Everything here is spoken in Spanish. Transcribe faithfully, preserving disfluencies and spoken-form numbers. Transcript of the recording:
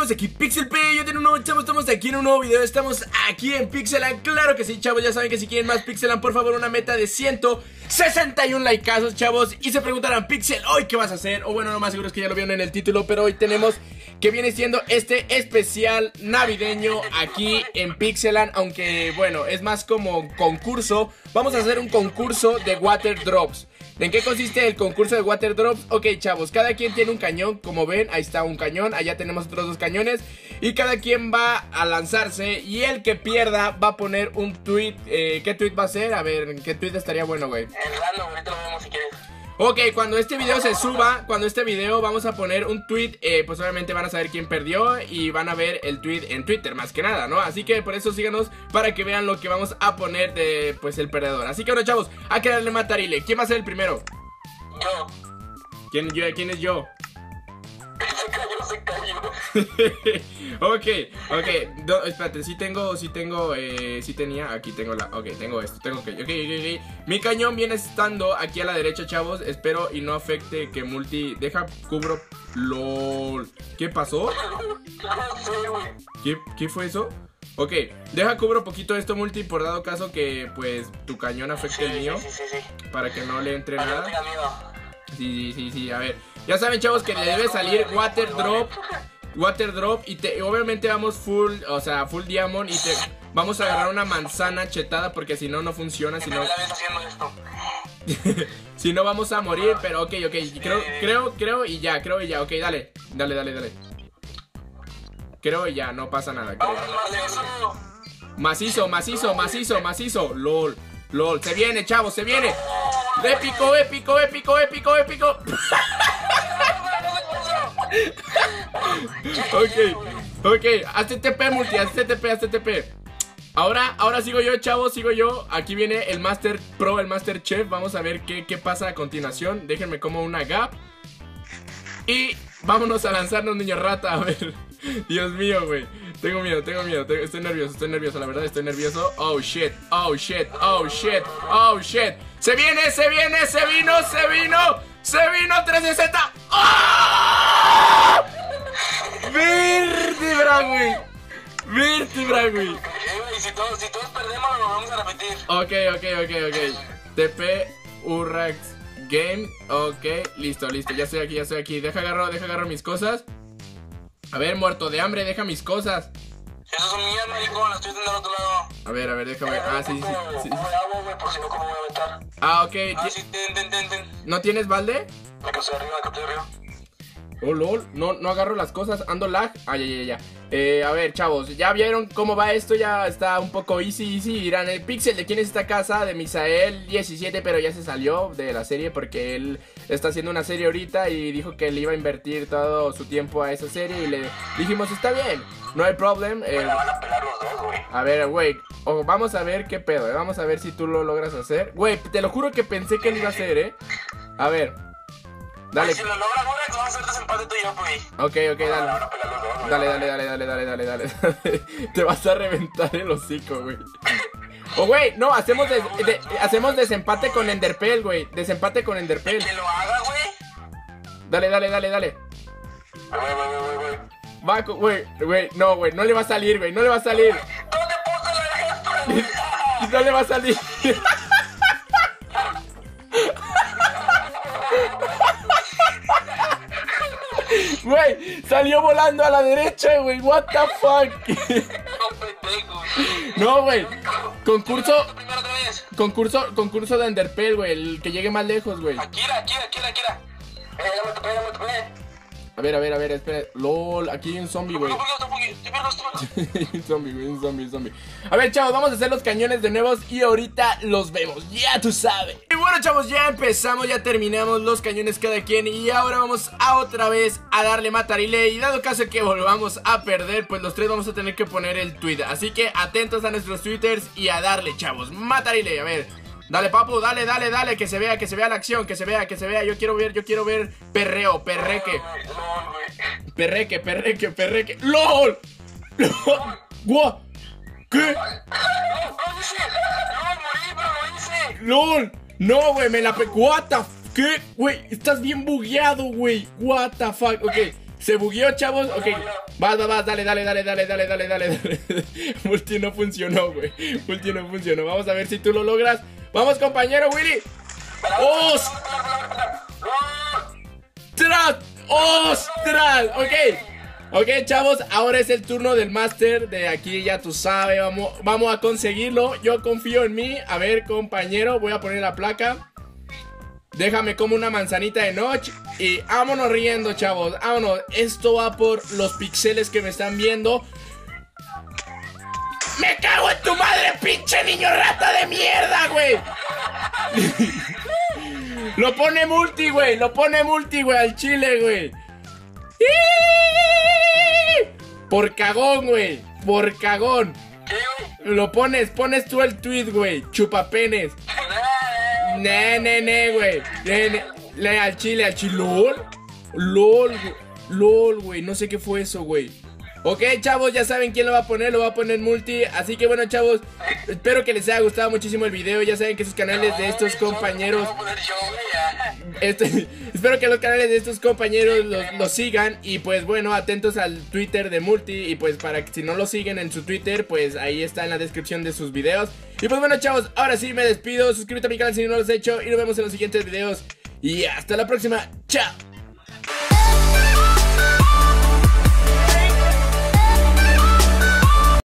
amigos, aquí PixelP, yo tengo un nuevo, chavos, estamos aquí en un nuevo video, estamos aquí en Pixeland, claro que sí, chavos, ya saben que si quieren más Pixeland, por favor, una meta de ciento sesenta y un likeazos, chavos, y se preguntarán, Pixel, ¿hoy qué vas a hacer? O bueno, lo más seguro es que ya lo vieron en el título, pero hoy tenemos que viene siendo este especial navideño aquí en Pixeland, aunque, bueno, es más como concurso, vamos a hacer un concurso de Water Drops. ¿En qué consiste el concurso de Water Drops? Ok, chavos, cada quien tiene un cañón, como ven, ahí está un cañón, allá tenemos otros dos cañones. Y cada quien va a lanzarse y el que pierda va a poner un tweet. eh, ¿Qué tweet va a ser? A ver, ¿qué tweet estaría bueno, güey? El random, ahorita lo vemos si quieres. Ok, cuando este video se suba, cuando este video vamos a poner un tweet, eh, pues obviamente van a saber quién perdió y van a ver el tweet en Twitter, más que nada, ¿no? Así que por eso síganos para que vean lo que vamos a poner de, pues, el perdedor. Así que bueno, chavos, hay que darle matarile. ¿Quién va a ser el primero? Yo. ¿Quién, yo, ¿quién es yo? Se cayó, se cayó. Ok, ok, no, espérate, si sí tengo, si sí tengo, eh, si sí tenía, aquí tengo la, ok, tengo esto, tengo que, okay, okay, ok, mi cañón viene estando aquí a la derecha, chavos, espero y no afecte que multi, deja, cubro, lol, ¿qué pasó? ¿Qué, qué fue eso? Ok, deja cubro poquito esto, multi, por dado caso que, pues, tu cañón afecte sí, el mío, sí, sí, sí, sí. Para que no le entre para nada. Sí, sí, sí, sí, a ver. Ya saben, chavos, que le debe salir Water Drop. Water Drop. Y te, obviamente vamos full, o sea, full diamond. Y te vamos a agarrar una manzana chetada. Porque si no, no funciona. Si no, si no vamos a morir. Pero ok, ok. Creo, creo, creo y ya, creo y ya. Ok, dale. Dale, dale, dale. Creo y ya, no pasa nada. Creo. Macizo, macizo, macizo, macizo. LOL, LOL. Se viene, chavos, se viene. Épico, épico, épico, épico, épico. Ok, ok, hazte T P, multi, hazte T P, hazte T P. Ahora, ahora sigo yo, chavos, sigo yo. Aquí viene el Master Pro, el Master Chef. Vamos a ver qué, qué pasa a continuación. Déjenme como una gap. Y vámonos a lanzarnos, niño rata. A ver, Dios mío, güey. Tengo miedo, tengo miedo, tengo, estoy nervioso, estoy nervioso, la verdad estoy nervioso. Oh shit, oh shit, oh shit, oh shit. Se viene, se viene, se vino, se vino, se vino trescientos sesenta. ¡Oh! Vértebra, güey. Vértebra, güey. Y si todos, si todos perdemos, lo vamos a repetir. Ok, ok, ok, ok. T P, Urax Game. Ok, listo, listo. Ya estoy aquí, ya estoy aquí. Deja agarro, deja agarro mis cosas. A ver, muerto de hambre, deja mis cosas. Eso es un mierda, marico, la estoy teniendo al otro lado. A ver, a ver, déjame. Ah, sí, sí, sí, sí. Ah, ok. Ah, sí, ten, ten, ten, ten. ¿No tienes balde? La capté de arriba, la capté de arriba. Oh, lol, no, no agarro las cosas, ando lag. Ah, ya, ya, ya. Eh, a ver, chavos, ya vieron cómo va esto, ya está un poco easy, easy. Dirán, el Pixel, ¿de quién es esta casa? De Misael diecisiete, pero ya se salió de la serie porque él está haciendo una serie ahorita y dijo que le iba a invertir todo su tiempo a esa serie y le dijimos, está bien, no hay problema. Eh, bueno, van a pelar los dos, güey. A ver, güey, oh, vamos a ver qué pedo, eh, vamos a ver si tú lo logras hacer. Güey, te lo juro que pensé que él iba a hacer, eh. A ver. Dale. Si lo logras, vamos a hacer desempate tú y yo, güey. Ok, ok, dale. Dale, dale, dale, dale, dale, dale, dale. Te vas a reventar el hocico, güey. O, güey, no, hacemos hacemos desempate con Enderpel, güey. Desempate con Enderpel. Que lo haga, güey. Dale, dale, dale, dale. Va, güey, güey, no, güey, no le va a salir, güey, no le va a salir. ¿Dónde puso la gestura? No le va a salir. Güey, salió volando a la derecha, güey. What the fuck. No, güey. Concurso. Concurso, concurso de Enderpel, güey. El que llegue más lejos, güey. Akira, Akira, Akira, Akira. A ver, a ver, a ver, espera. LOL, aquí hay un zombie, güey. Un zombie, güey, un zombie, un zombie. A ver, chavos, vamos a hacer los cañones de nuevos y ahorita los vemos, ya tú sabes. Y bueno, chavos, ya empezamos, ya terminamos los cañones cada quien. Y ahora vamos a otra vez a darle matarile. Y dado caso que volvamos a perder, pues los tres vamos a tener que poner el tweet. Así que atentos a nuestros twitters y a darle, chavos, matarile, a ver. Dale, papu, dale, dale, dale, que se vea, que se vea la acción, que se vea, que se vea. Yo quiero ver, yo quiero ver perreo, perreque. Perreque, perreque, perreque. ¡LOL! ¡Guau! ¿Qué? ¡LOL! No, güey, me la pe... What the f... ¿Qué? Güey, estás bien bugueado, güey. What the fuck, ok. Se bugueó, chavos. Ok, vas, vas, vas, dale, dale, dale, dale, dale, dale, dale, dale. Multi no funcionó, güey. Multi no funcionó. Vamos a ver si tú lo logras. Vamos, compañero Willy. ¡Ostras! ¡Ostras! Ok. Ok, chavos, ahora es el turno del máster. De aquí, ya tú sabes, vamos, vamos a conseguirlo. Yo confío en mí. A ver, compañero, voy a poner la placa. Déjame como una manzanita de noche. Y vámonos riendo, chavos. Vámonos, esto va por los pixeles que me están viendo. ¡Me cago en tu madre, pinche niño rata de mierda, güey! Lo pone Multi, güey. Lo pone Multi, güey, al chile, güey. Por cagón, güey. Por cagón. Lo pones, pones tú el tweet, güey. Chupapenes. Ne, ne, ne, güey. Le al chile, al chile. LOL. LOL, güey. LOL, güey. No sé qué fue eso, güey. Ok, chavos, ya saben quién lo va a poner. Lo va a poner Multi. Así que bueno, chavos, espero que les haya gustado muchísimo el video. Ya saben que sus canales de estos compañeros este, espero que los canales de estos compañeros los, los sigan. Y pues bueno, atentos al Twitter de Multi. Y pues para que si no lo siguen en su Twitter, pues ahí está en la descripción de sus videos. Y pues bueno, chavos, ahora sí me despido. Suscríbete a mi canal si no lo has hecho. Y nos vemos en los siguientes videos. Y hasta la próxima, chao.